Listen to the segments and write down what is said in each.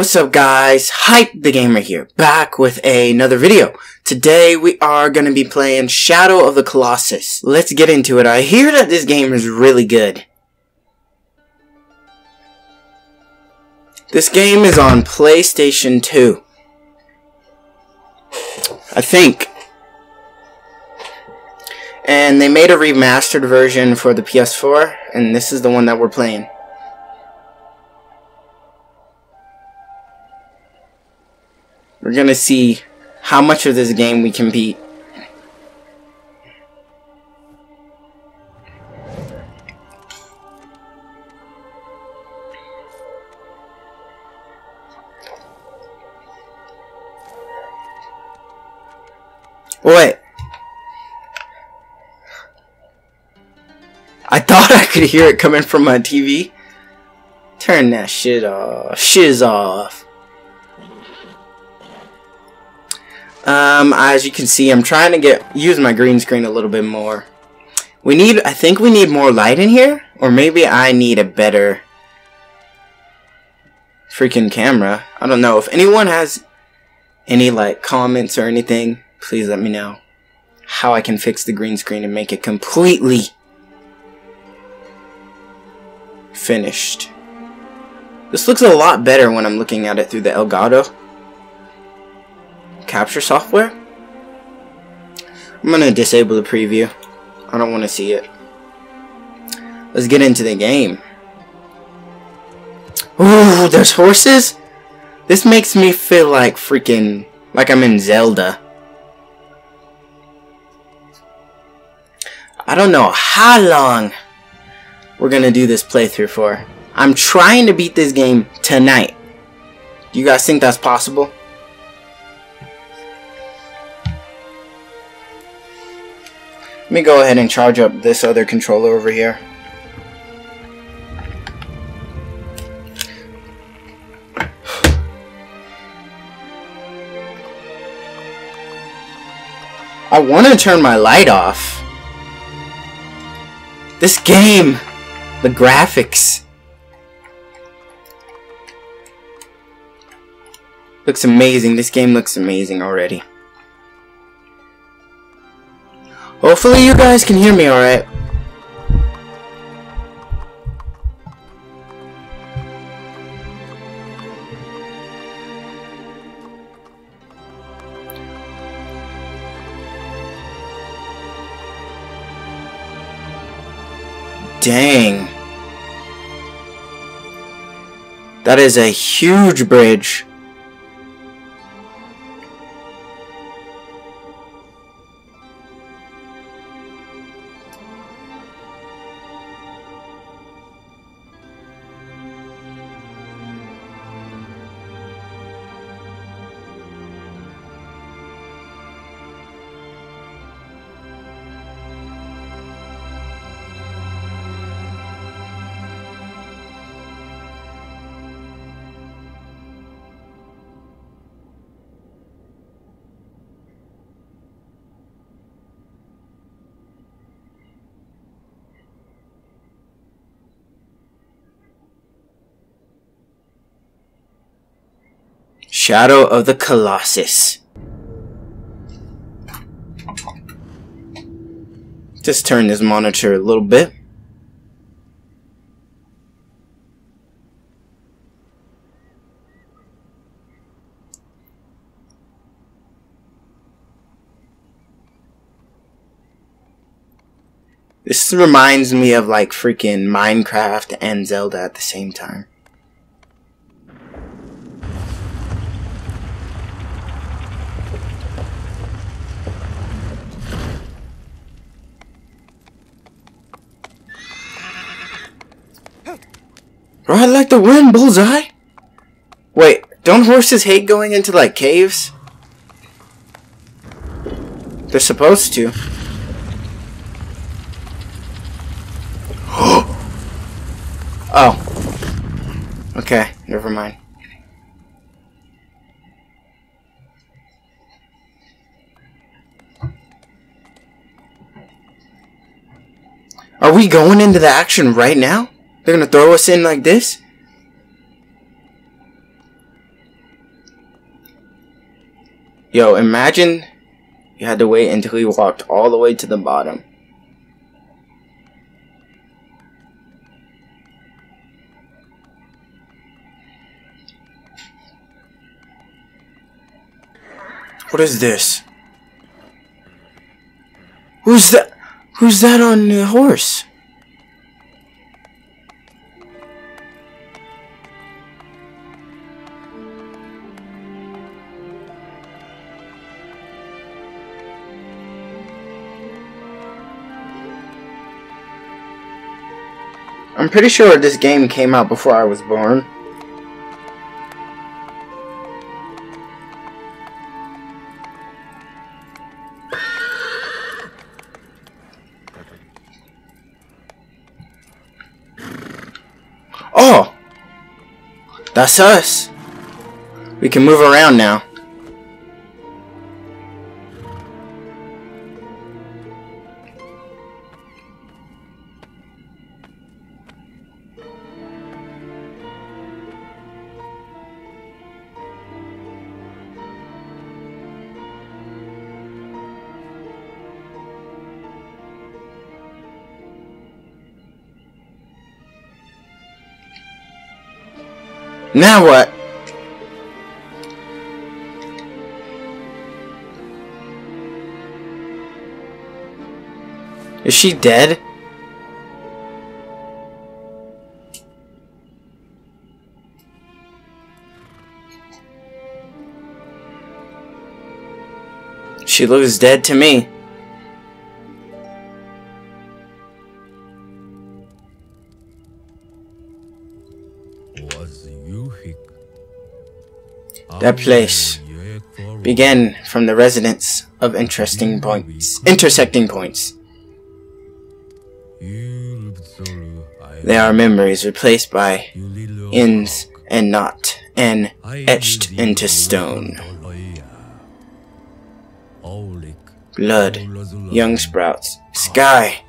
what's up guys, Hype the Gamer here, back with another video. Today we are going to be playing Shadow of the Colossus. Let's get into it. I hear that this game is really good. This game is on PlayStation 2. I think. And they made a remastered version for the PS4, and this is the one that we're playing. We're gonna see how much of this game we can beat. Wait. I thought I could hear it coming from my TV. Turn that shit off. Shiz off. As you can see, I'm trying to use my green screen a little bit more. I think we need more light in here, or maybe I need a better freaking camera. I don't know. If anyone has any like comments or anything, please let me know how I can fix the green screen and make it completely finished. This looks a lot better when I'm looking at it through the Elgato capture software. I'm gonna disable the preview. I don't want to see it. Let's get into the game. Ooh, there's horses? This makes me feel like freaking like I'm in Zelda. I don't know how long we're gonna do this playthrough for. I'm trying to beat this game tonight. Do you guys think that's possible? Let me go ahead and charge up this other controller over here. I want to turn my light off. This game, the graphics, looks amazing. This game looks amazing already. Hopefully you guys can hear me alright. Dang. That is a huge bridge. Shadow of the Colossus. Just turn this monitor a little bit. This reminds me of like freaking Minecraft and Zelda at the same time. Right, like the wind, bullseye. Wait, don't horses hate going into like caves? They're supposed to. Oh. Okay, never mind. Are we going into the action right now? They're gonna throw us in like this? Yo, imagine you had to wait until he walked all the way to the bottom. What is this? Who's that? Who's that on the horse? I'm pretty sure this game came out before I was born. Oh! That's us! We can move around now. Now what? Is she dead? She looks dead to me. That place began from the residence of intersecting points. They are memories replaced by ends and not, and etched into stone. Blood, young sprouts, sky,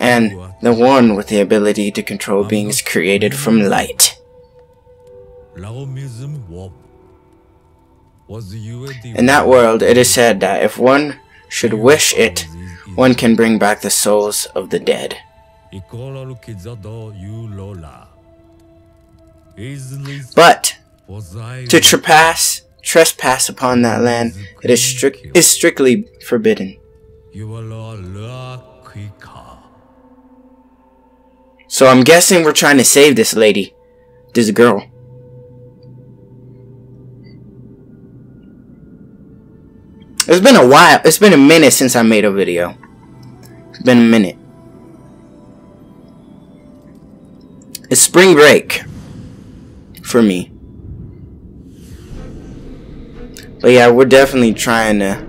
and the one with the ability to control beings created from light. In that world, it is said that if one should wish it, one can bring back the souls of the dead. But to trespass upon that land, it is strictly forbidden. So I'm guessing we're trying to save this lady, this girl. It's been a while. It's been a minute since I made a video. It's been a minute. It's spring break for me. But yeah, we're definitely trying to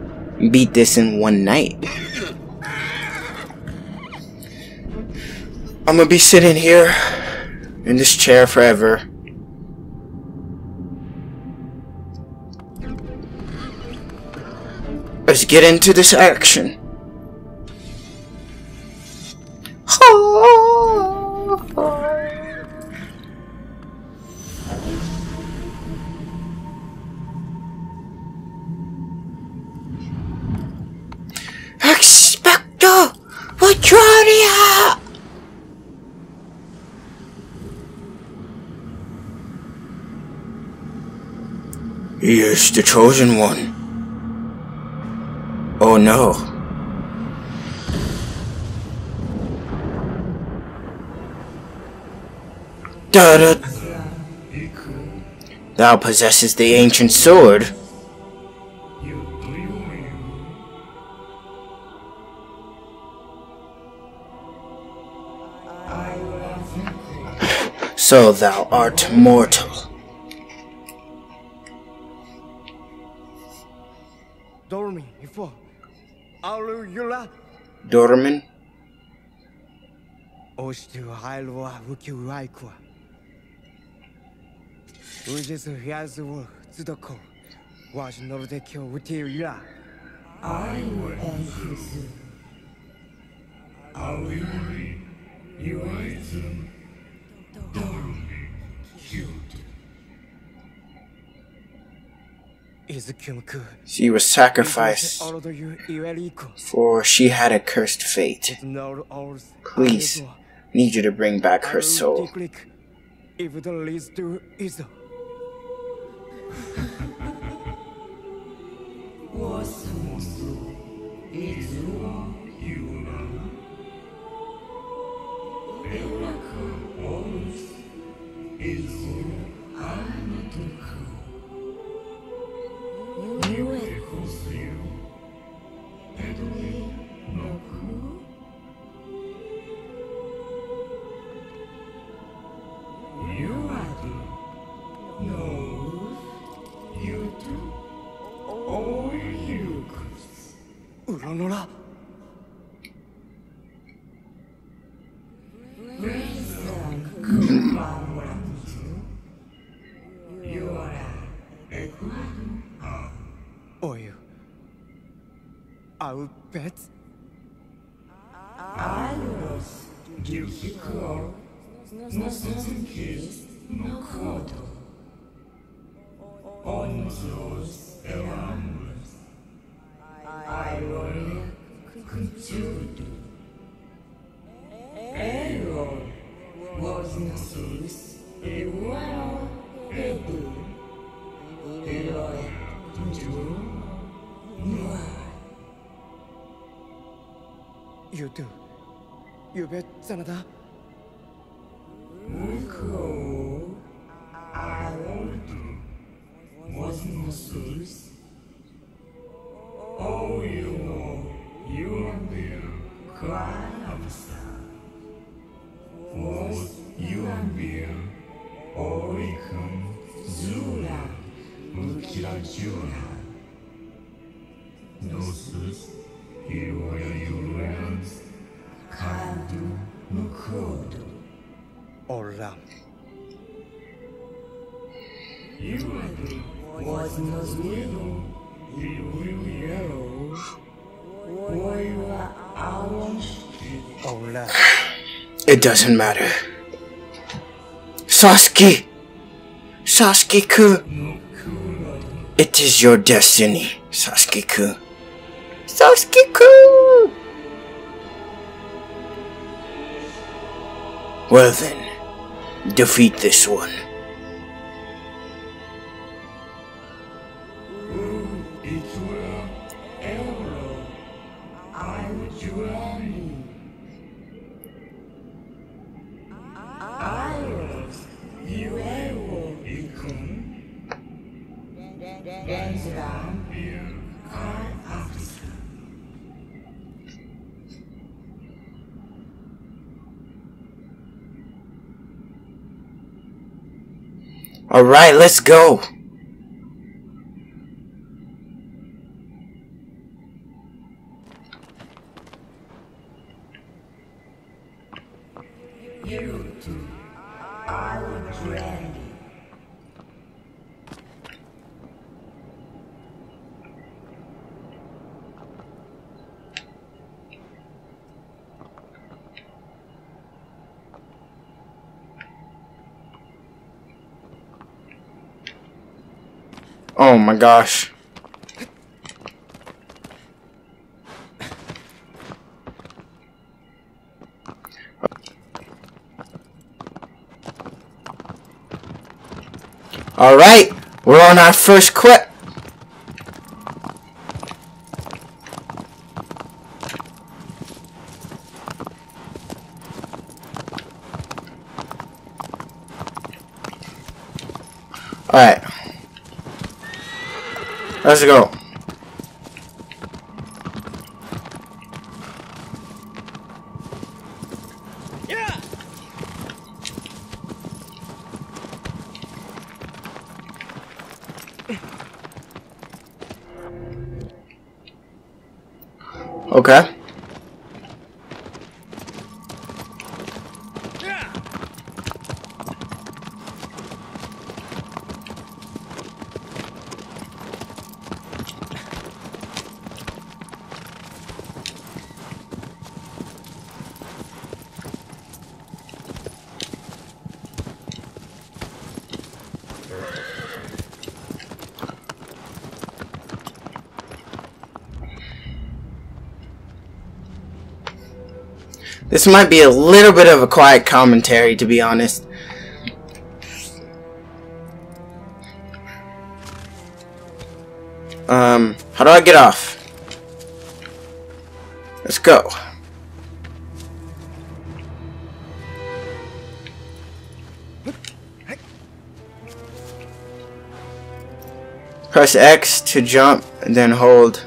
beat this in one night. I'm gonna be sitting here in this chair forever. Let's get into this action. Expecto Patronia. He is the chosen one. Oh no. Da-da. Thou possesses the ancient sword. So thou art mortal. Dorman. She was sacrificed, for she had a cursed fate. Please, need you to bring back her soul. You do. You bet, Zanada. It doesn't matter. Sasuke! Sasuke-kun! It is your destiny, Sasuke-kun. Sasuke-kun! Well then, defeat this one. Alright, let's go! Oh my gosh. All right, we're on our first clip. All right. Let's go. Yeah. Okay. This might be a little bit of a quiet commentary, to be honest. How do I get off? Let's go. Press X to jump, and then hold.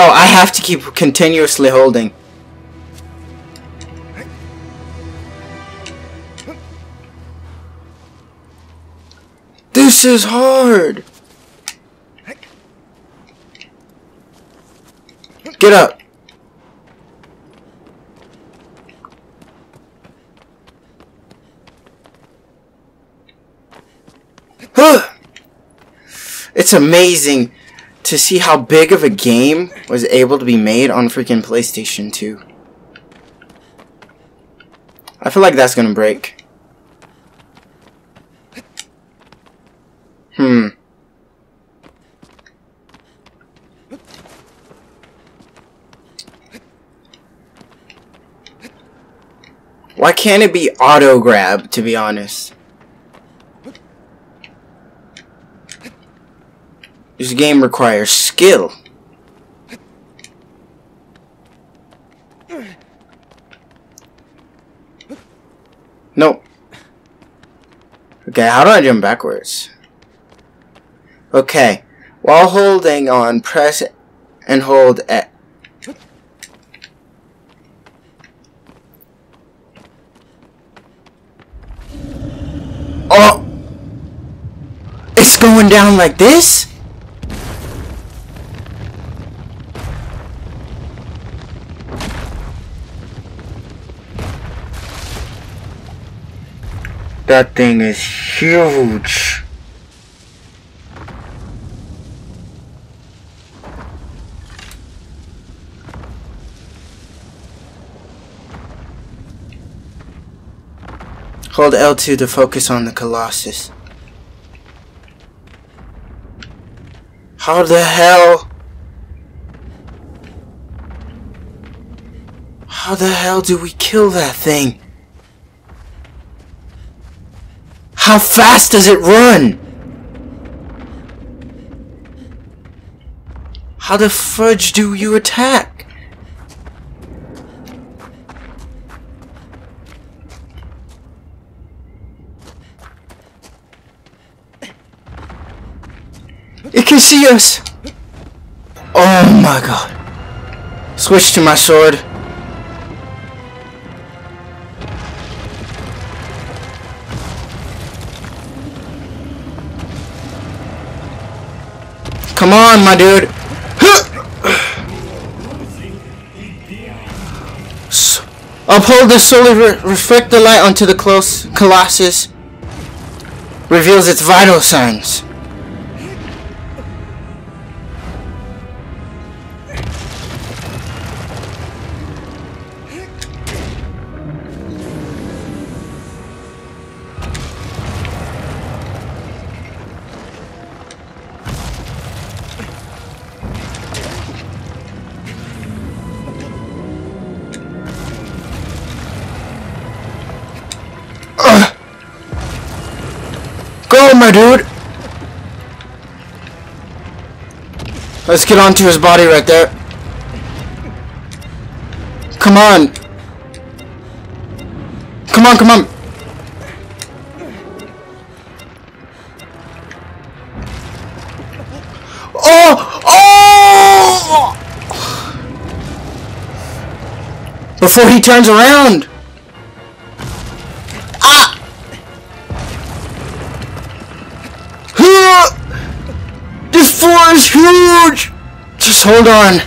Oh, I have to keep continuously holding. This is hard! Get up! It's amazing to see how big of a game was able to be made on freaking PlayStation 2. I feel like that's gonna break. Why can't it be auto grab, to be honest? This game requires skill. Nope. Okay, how do I jump backwards? Okay. While holding on, press and hold X. Oh! It's going down like this? That thing is huge. Hold L2 to focus on the Colossus. How the hell? How the hell do we kill that thing? How fast does it run? How the fudge do you attack? It can see us! Oh my god. Switch to my sword. Come on, my dude. Uphold the solar reflect the light onto the Colossus. Reveals its vital signs. Go, my dude! Let's get onto his body right there. Come on! Come on, come on! Oh! Oh! Before he turns around! This floor is huge! Just hold on.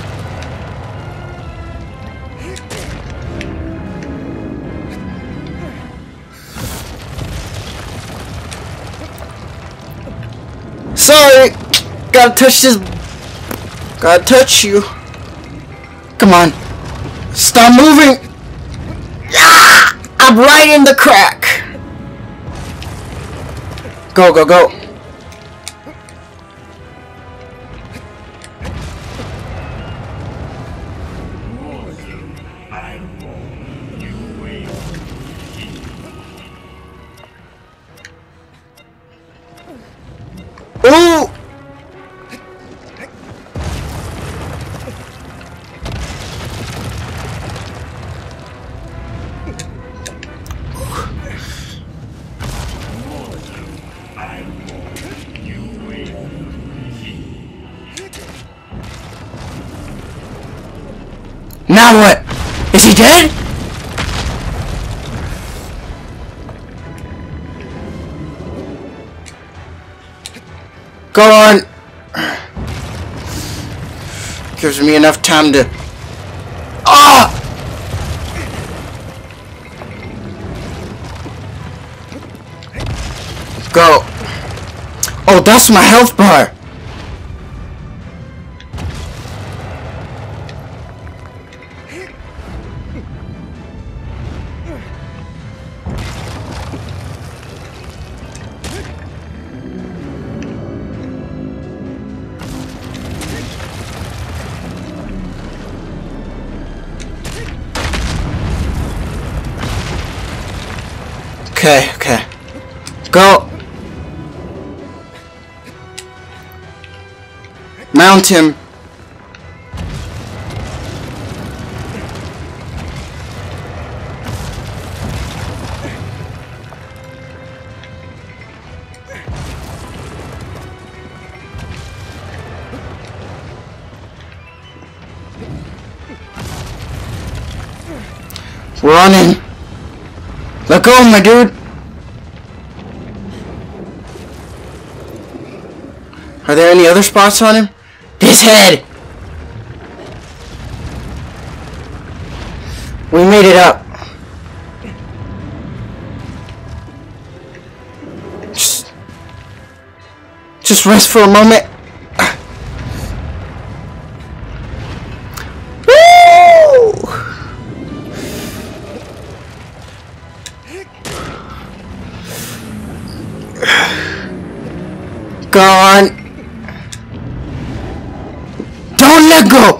Sorry! Gotta touch this. Gotta touch you. Come on. Stop moving! Ah! I'm right in the crack! Go, go, go. Now what? Is he dead? Go on. Gives me enough time to... Ah! Go. Oh, that's my health bar. Okay, okay. Go! Mount him! We're on him! Let go, my dude! Are there any other spots on him? His head! We made it up. Just rest for a moment. Gone. Don't let go.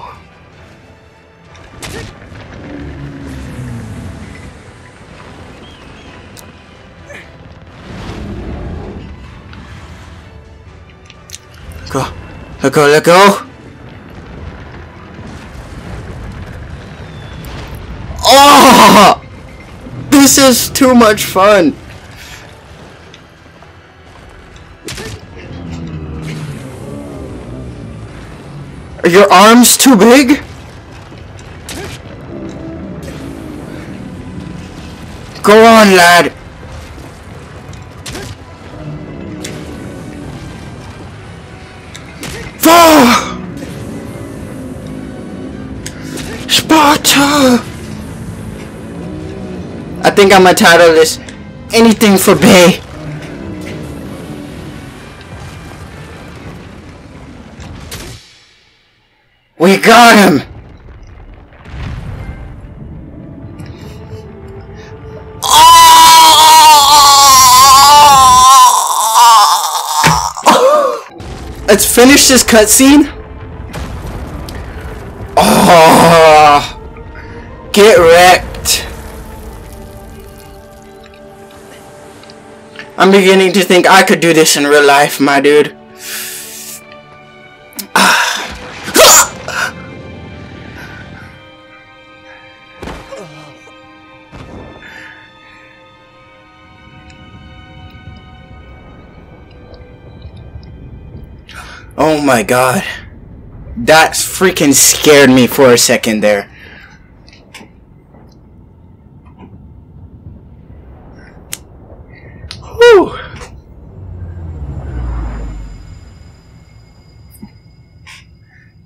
Go. Let go. Let go. Oh, this is too much fun. Are your arms too big? Go on, lad. Sparta! I think I'm gonna title this Anything for Bay. We got him! Oh! Let's finish this cutscene. Oh, get wrecked. I'm beginning to think I could do this in real life, my dude. Oh my god. That freaking scared me for a second there. Whew.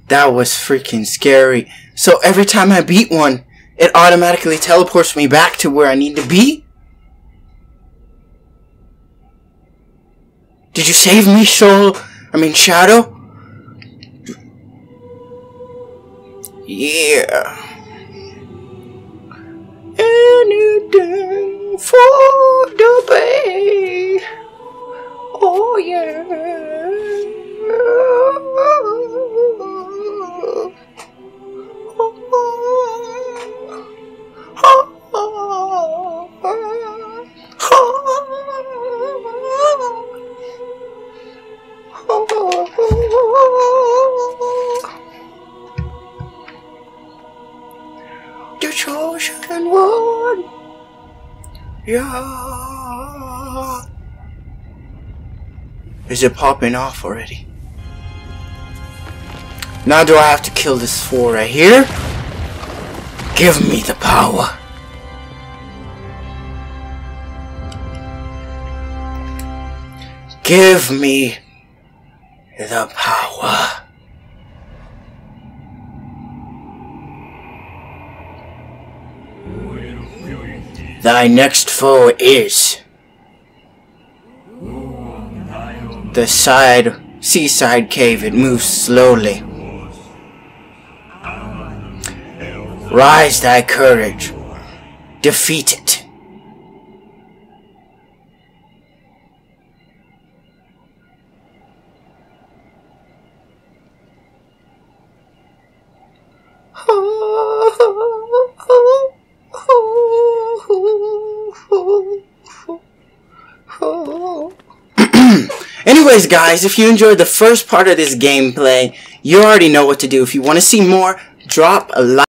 That was freaking scary. So every time I beat one, it automatically teleports me back to where I need to be? Did you save me, Shadow? Yeah. Anything for the bay. Oh yeah. The chosen one. Yeah. Is it popping off already? Now do I have to kill this fool right here? Give me the power. Give me the power. Thy next foe is the seaside cave. It moves slowly. Rise thy courage. Defeat it. Anyways, guys, if you enjoyed the first part of this gameplay, you already know what to do. If you want to see more, drop a like.